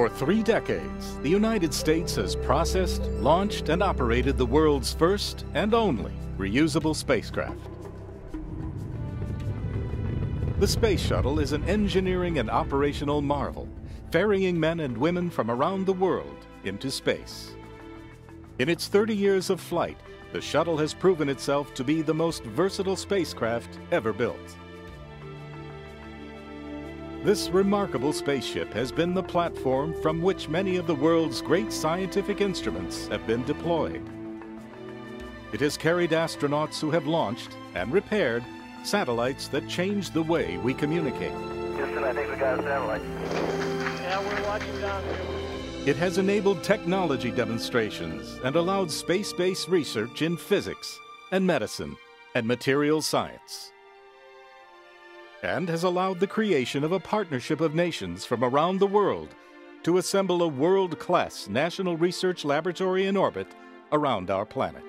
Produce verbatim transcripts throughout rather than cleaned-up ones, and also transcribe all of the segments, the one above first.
For three decades, the United States has processed, launched, and operated the world's first and only reusable spacecraft. The Space Shuttle is an engineering and operational marvel, ferrying men and women from around the world into space. In its thirty years of flight, the shuttle has proven itself to be the most versatile spacecraft ever built. This remarkable spaceship has been the platform from which many of the world's great scientific instruments have been deployed. It has carried astronauts who have launched and repaired satellites that change the way we communicate. Houston, I think we got a satellite. Yeah, we're watching down here. It has enabled technology demonstrations and allowed space-based research in physics and medicine and material science, and has allowed the creation of a partnership of nations from around the world to assemble a world-class national research laboratory in orbit around our planet.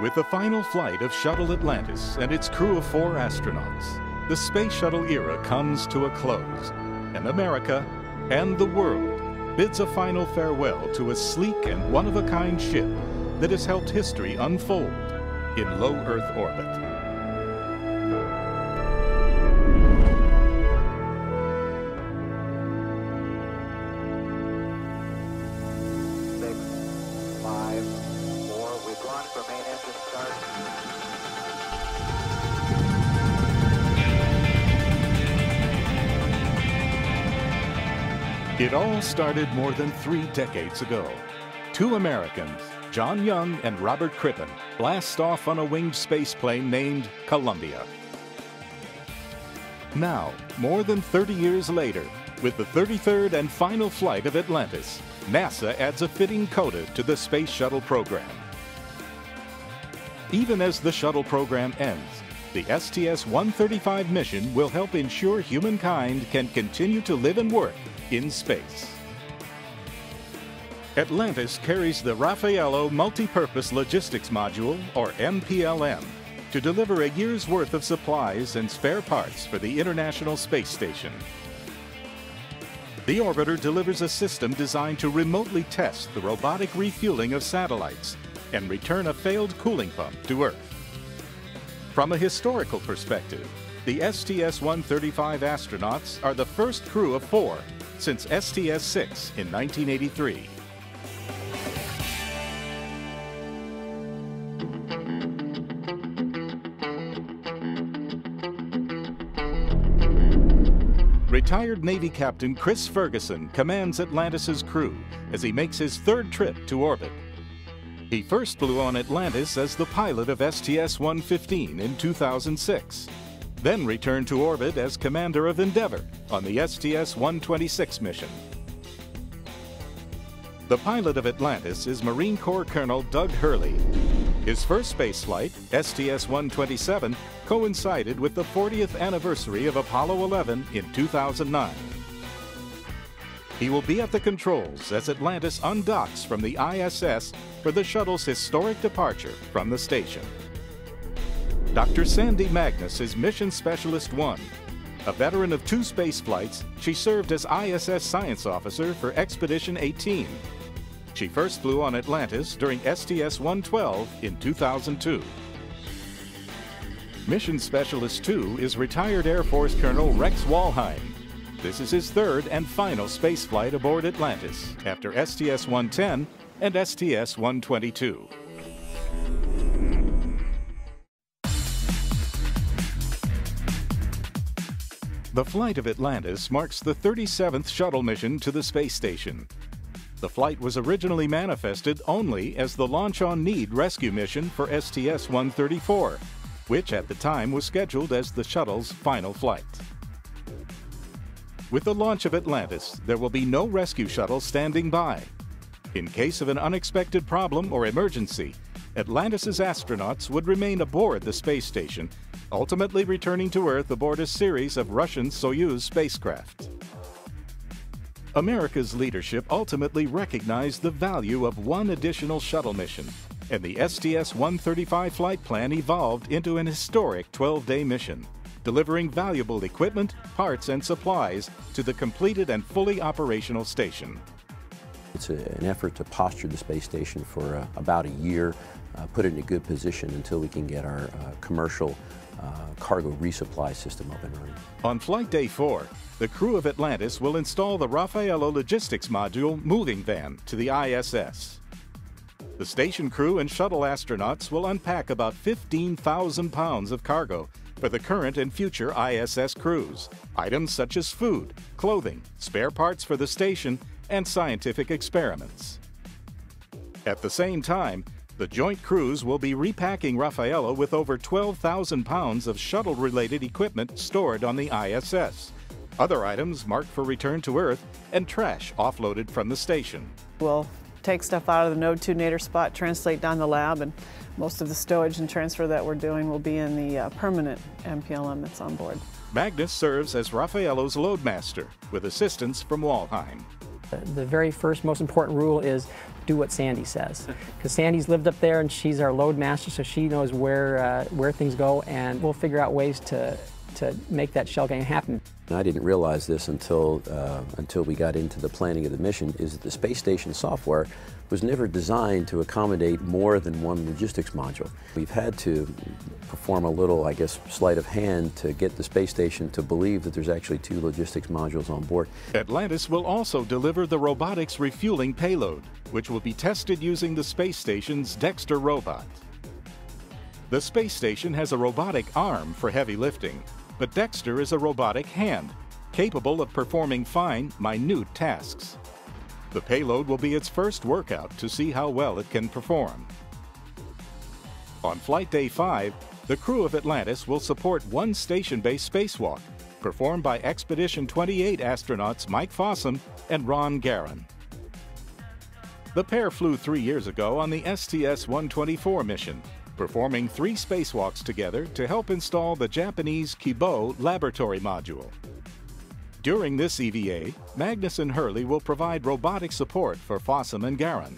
With the final flight of Shuttle Atlantis and its crew of four astronauts, the Space Shuttle era comes to a close, and America and the world bids a final farewell to a sleek and one-of-a-kind ship that has helped history unfold in low Earth orbit. It all started more than three decades ago. Two Americans, John Young and Robert Crippen, blast off on a winged spaceplane named Columbia. Now, more than thirty years later, with the thirty-third and final flight of Atlantis, NASA adds a fitting coda to the Space Shuttle program. Even as the shuttle program ends, the S T S one thirty-five mission will help ensure humankind can continue to live and work in space. Atlantis carries the Raffaello Multipurpose Logistics Module, or M P L M, to deliver a year's worth of supplies and spare parts for the International Space Station. The orbiter delivers a system designed to remotely test the robotic refueling of satellites and return a failed cooling pump to Earth. From a historical perspective, the S T S one thirty-five astronauts are the first crew of four since S T S six in nineteen eighty-three. Retired Navy Captain Chris Ferguson commands Atlantis's crew as he makes his third trip to orbit. He first flew on Atlantis as the pilot of S T S one fifteen in two thousand six, then returned to orbit as commander of Endeavour on the S T S one twenty-six mission. The pilot of Atlantis is Marine Corps Colonel Doug Hurley. His first spaceflight, S T S one twenty-seven, coincided with the fortieth anniversary of Apollo eleven in two thousand nine. He will be at the controls as Atlantis undocks from the I S S for the shuttle's historic departure from the station. Doctor Sandy Magnus is Mission Specialist one. A veteran of two space flights, she served as I S S Science Officer for Expedition eighteen. She first flew on Atlantis during S T S one twelve in two thousand two. Mission Specialist two is retired Air Force Colonel Rex Walheim. This is his third and final space flight aboard Atlantis after S T S one ten and S T S one twenty-two. The flight of Atlantis marks the thirty-seventh shuttle mission to the space station. The flight was originally manifested only as the Launch on Need rescue mission for S T S one thirty-four, which at the time was scheduled as the shuttle's final flight. With the launch of Atlantis, there will be no rescue shuttle standing by. In case of an unexpected problem or emergency, Atlantis' astronauts would remain aboard the space station, ultimately returning to Earth aboard a series of Russian Soyuz spacecraft. America's leadership ultimately recognized the value of one additional shuttle mission, and the S T S one thirty-five flight plan evolved into an historic twelve-day mission, delivering valuable equipment, parts, and supplies to the completed and fully operational station. It's a, an effort to posture the space station for uh, about a year, uh, put it in a good position until we can get our uh, commercial uh, cargo resupply system up and running. On flight day four, the crew of Atlantis will install the Raffaello logistics module moving van to the I S S. The station crew and shuttle astronauts will unpack about fifteen thousand pounds of cargo for the current and future I S S crews, items such as food, clothing, spare parts for the station, and scientific experiments. At the same time, the joint crews will be repacking Raffaello with over twelve thousand pounds of shuttle-related equipment stored on the I S S, other items marked for return to Earth, and trash offloaded from the station. We'll take stuff out of the node two nadir spot, translate down the lab, and most of the stowage and transfer that we're doing will be in the uh, permanent M P L M that's on board. Magnus serves as Raffaello's loadmaster, with assistance from Walheim. The very first most important rule is do what Sandy says, because Sandy's lived up there and she's our load master, so she knows where, uh, where things go, and we'll figure out ways to, to make that shell game happen. I didn't realize this until, uh, until we got into the planning of the mission, is that the space station software was never designed to accommodate more than one logistics module. We've had to perform a little, I guess, sleight of hand to get the space station to believe that there's actually two logistics modules on board. Atlantis will also deliver the robotics refueling payload, which will be tested using the space station's Dexter robot. The space station has a robotic arm for heavy lifting, but Dexter is a robotic hand, capable of performing fine, minute tasks. The payload will be its first workout to see how well it can perform. On flight day five, the crew of Atlantis will support one station-based spacewalk, performed by Expedition twenty-eight astronauts Mike Fossum and Ron Garan. The pair flew three years ago on the S T S one twenty-four mission, performing three spacewalks together to help install the Japanese Kibo laboratory module. During this E V A, Magnus and Hurley will provide robotic support for Fossum and Garan.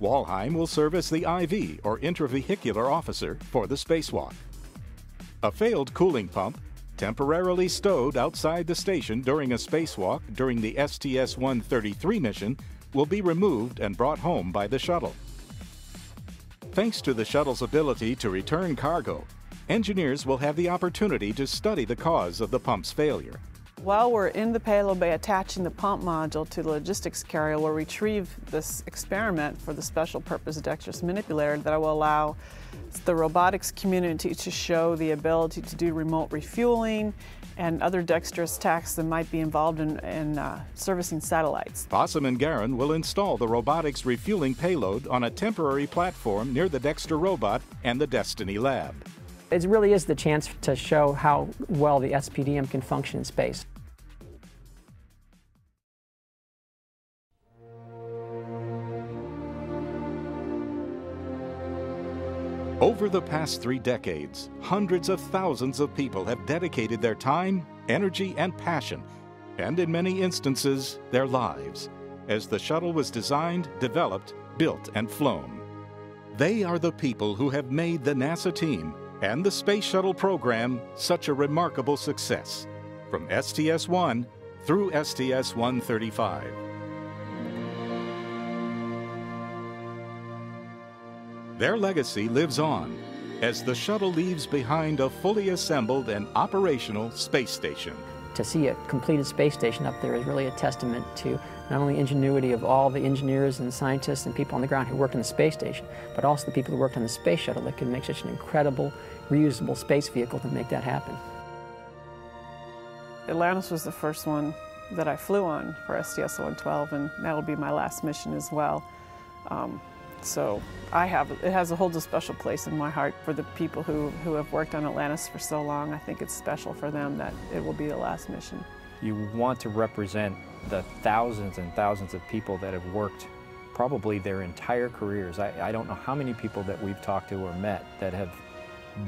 Walheim will serve as the I V, or intravehicular officer, for the spacewalk. A failed cooling pump, temporarily stowed outside the station during a spacewalk during the S T S one thirty-three mission, will be removed and brought home by the shuttle. Thanks to the shuttle's ability to return cargo, engineers will have the opportunity to study the cause of the pump's failure. While we're in the payload bay attaching the pump module to the logistics carrier, we'll retrieve this experiment for the special purpose dexterous manipulator that will allow the robotics community to show the ability to do remote refueling and other dexterous tasks that might be involved in, in uh, servicing satellites. Fossum and Garan will install the robotics refueling payload on a temporary platform near the Dexter robot and the Destiny lab. It really is the chance to show how well the S P D M can function in space. Over the past three decades, hundreds of thousands of people have dedicated their time, energy, and passion, and in many instances, their lives, as the shuttle was designed, developed, built, and flown. They are the people who have made the NASA team and the Space Shuttle program such a remarkable success, from S T S one through S T S one thirty-five. Their legacy lives on as the shuttle leaves behind a fully assembled and operational space station. To see a completed space station up there is really a testament to not only ingenuity of all the engineers and scientists and people on the ground who worked on the space station, but also the people who worked on the space shuttle that could make such an incredible, reusable space vehicle to make that happen. Atlantis was the first one that I flew on for S T S one twelve, and that will be my last mission as well. Um, So I have, it has a whole special place in my heart for the people who, who have worked on Atlantis for so long. I think it's special for them that it will be the last mission. You want to represent the thousands and thousands of people that have worked probably their entire careers. I, I don't know how many people that we've talked to or met that have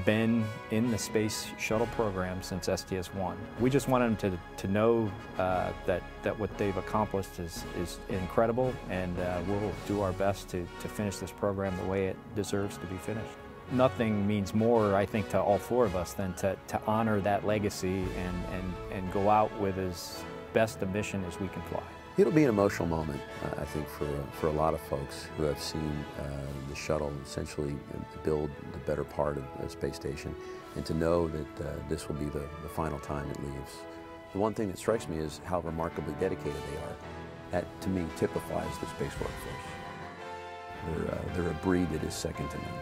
been in the space shuttle program since S T S one. We just want them to, to know uh, that, that what they've accomplished is, is incredible, and uh, we'll do our best to, to finish this program the way it deserves to be finished. Nothing means more, I think, to all four of us than to, to honor that legacy and, and, and go out with as best a mission as we can fly. It'll be an emotional moment, uh, I think, for, for a lot of folks who have seen uh, the shuttle essentially build the better part of the space station, and to know that uh, this will be the, the final time it leaves. The one thing that strikes me is how remarkably dedicated they are. That, to me, typifies the space workforce. They're, uh, they're a breed that is second to none.